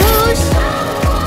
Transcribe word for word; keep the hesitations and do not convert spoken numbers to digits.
rouge.